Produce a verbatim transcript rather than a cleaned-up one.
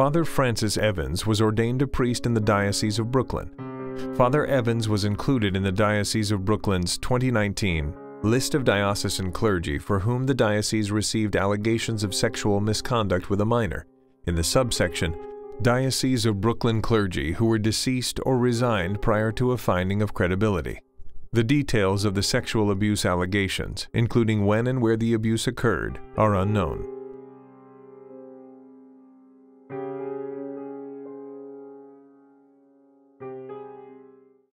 Father Francis Evans was ordained a priest in the Diocese of Brooklyn. Father Evans was included in the Diocese of Brooklyn's twenty nineteen list of diocesan clergy for whom the diocese received allegations of sexual misconduct with a minor, in the subsection, Diocese of Brooklyn clergy who were deceased or resigned prior to a finding of credibility. The details of the sexual abuse allegations, including when and where the abuse occurred, are unknown.